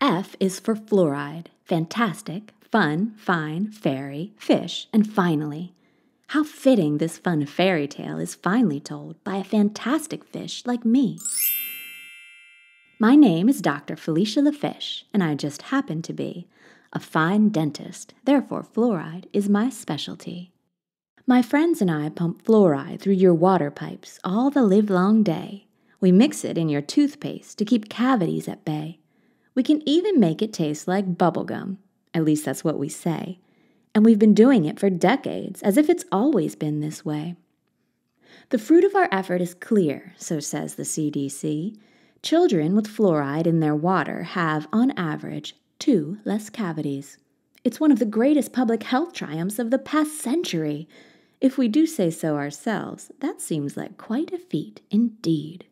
F is for fluoride. Fantastic, fun, fine, fairy, fish, and finally. How fitting this fun fairy tale is finally told by a fantastic fish like me. My name is Dr. Felicia LeFish, and I just happen to be a fine dentist, therefore fluoride is my specialty. My friends and I pump fluoride through your water pipes all the livelong day. We mix it in your toothpaste to keep cavities at bay. We can even make it taste like bubblegum, at least that's what we say. And we've been doing it for decades, as if it's always been this way. The fruit of our effort is clear, so says the CDC. Children with fluoride in their water have, on average, 2 less cavities. It's one of the greatest public health triumphs of the past century. If we do say so ourselves, that seems like quite a feat indeed.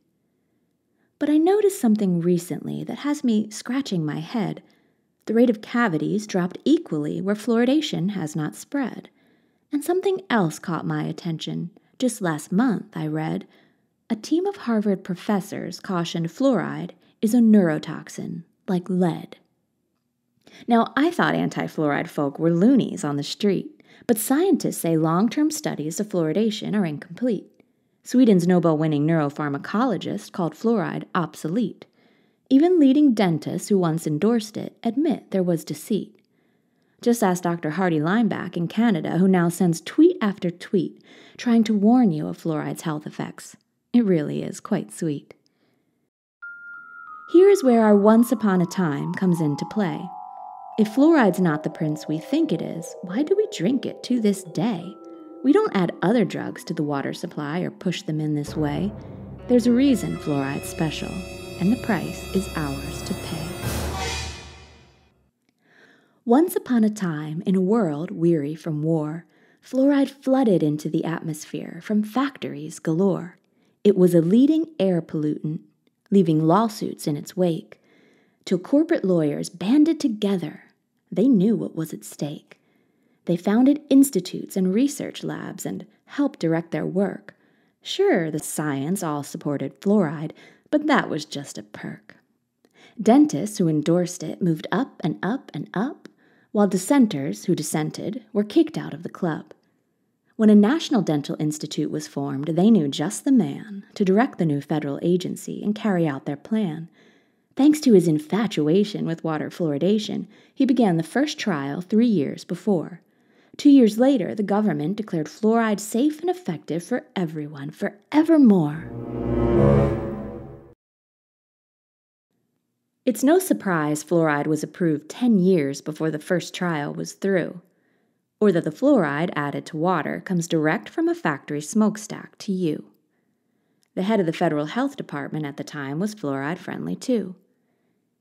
But I noticed something recently that has me scratching my head. The rate of cavities dropped equally where fluoridation has not spread. And something else caught my attention. Just last month, I read, a team of Harvard professors cautioned fluoride is a neurotoxin, like lead. Now, I thought anti-fluoride folk were loonies on the street, but scientists say long-term studies of fluoridation are incomplete. Sweden's Nobel-winning neuropharmacologist called fluoride obsolete. Even leading dentists who once endorsed it admit there was deceit. Just ask Dr. Hardy Limeback in Canada, who now sends tweet after tweet trying to warn you of fluoride's health effects. It really is quite sweet. Here is where our once upon a time comes into play. If fluoride's not the prince we think it is, why do we drink it to this day? We don't add other drugs to the water supply or push them in this way. There's a reason fluoride's special. And the price is ours to pay. Once upon a time, in a world weary from war, fluoride flooded into the atmosphere from factories galore. It was a leading air pollutant, leaving lawsuits in its wake, till corporate lawyers banded together. They knew what was at stake. They founded institutes and research labs and helped direct their work. Sure, the science all supported fluoride, but that was just a perk. Dentists who endorsed it moved up and up and up, while dissenters who dissented were kicked out of the club. When a National Dental Institute was formed, they knew just the man to direct the new federal agency and carry out their plan. Thanks to his infatuation with water fluoridation, he began the first trial 3 years before. 2 years later, the government declared fluoride safe and effective for everyone, forevermore. It's no surprise fluoride was approved 10 years before the first trial was through, or that the fluoride added to water comes direct from a factory smokestack to you. The head of the Federal Health Department at the time was fluoride-friendly too.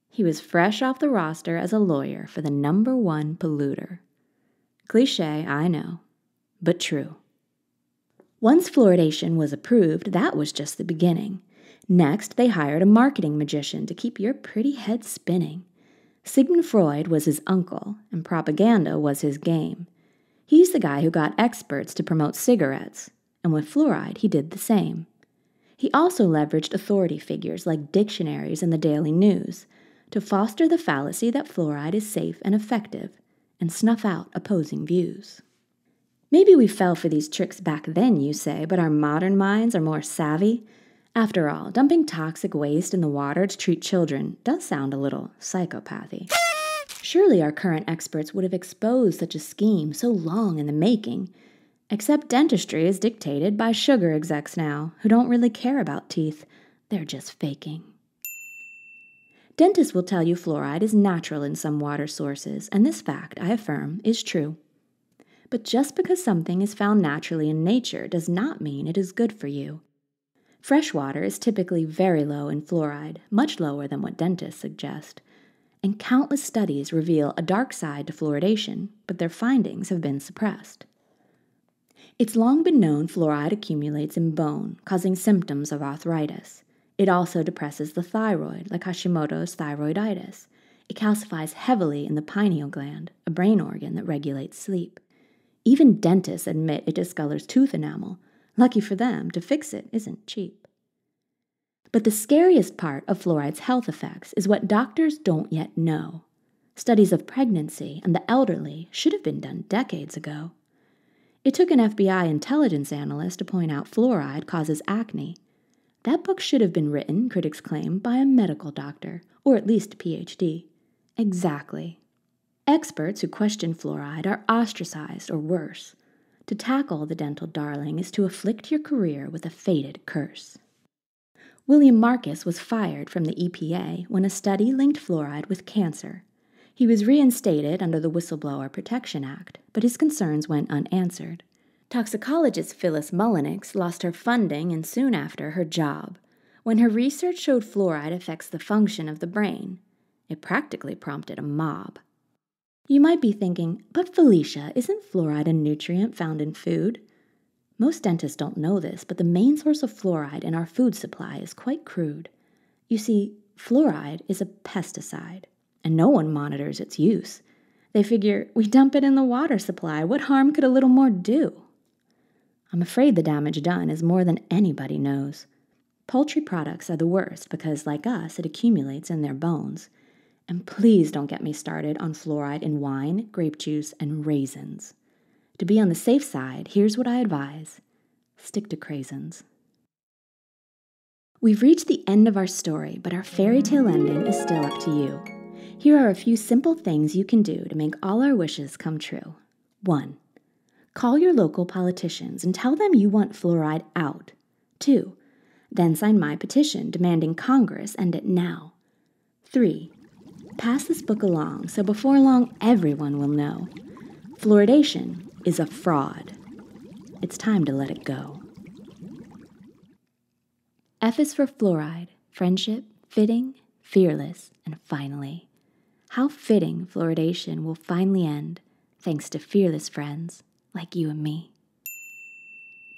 He was fresh off the roster as a lawyer for the #1 polluter. Cliché, I know, but true. Once fluoridation was approved, that was just the beginning. Next, they hired a marketing magician to keep your pretty head spinning. Sigmund Freud was his uncle, and propaganda was his game. He's the guy who got experts to promote cigarettes, and with fluoride, he did the same. He also leveraged authority figures like dictionaries and the Daily News to foster the fallacy that fluoride is safe and effective, and snuff out opposing views. Maybe we fell for these tricks back then, you say, but our modern minds are more savvy. After all, dumping toxic waste in the water to treat children does sound a little psychopathy. Surely our current experts would have exposed such a scheme so long in the making, except dentistry is dictated by sugar execs now, who don't really care about teeth. They're just faking. Dentists will tell you fluoride is natural in some water sources, and this fact, I affirm, is true. But just because something is found naturally in nature does not mean it is good for you. Fresh water is typically very low in fluoride, much lower than what dentists suggest, and countless studies reveal a dark side to fluoridation, but their findings have been suppressed. It's long been known fluoride accumulates in bone, causing symptoms of arthritis. It also depresses the thyroid, like Hashimoto's thyroiditis. It calcifies heavily in the pineal gland, a brain organ that regulates sleep. Even dentists admit it discolors tooth enamel. Lucky for them, to fix it isn't cheap. But the scariest part of fluoride's health effects is what doctors don't yet know. Studies of pregnancy and the elderly should have been done decades ago. It took an FBI intelligence analyst to point out fluoride causes acne. That book should have been written, critics claim, by a medical doctor, or at least a PhD. Exactly. Experts who question fluoride are ostracized or worse. To tackle the dental darling is to afflict your career with a fated curse. William Marcus was fired from the EPA when a study linked fluoride with cancer. He was reinstated under the Whistleblower Protection Act, but his concerns went unanswered. Toxicologist Phyllis Mullenix lost her funding and soon after her job when her research showed fluoride affects the function of the brain. It practically prompted a mob. You might be thinking, but Felicia, isn't fluoride a nutrient found in food? Most dentists don't know this, but the main source of fluoride in our food supply is quite crude. You see, fluoride is a pesticide, and no one monitors its use. They figure, we dump it in the water supply. What harm could a little more do? I'm afraid the damage done is more than anybody knows. Poultry products are the worst because, like us, it accumulates in their bones. And please don't get me started on fluoride in wine, grape juice, and raisins. To be on the safe side, here's what I advise. Stick to craisins. We've reached the end of our story, but our fairy tale ending is still up to you. Here are a few simple things you can do to make all our wishes come true. 1. Call your local politicians and tell them you want fluoride out. 2. Then sign my petition demanding Congress end it now. 3. Pass this book along so before long everyone will know. Fluoridation is a fraud. It's time to let it go. F is for fluoride, friendship, fitting, fearless, and finally. How fitting fluoridation will finally end, thanks to fearless friends like you and me.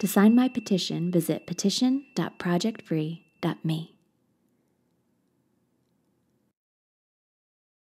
To sign my petition, visit petition.ProjectFree.Me.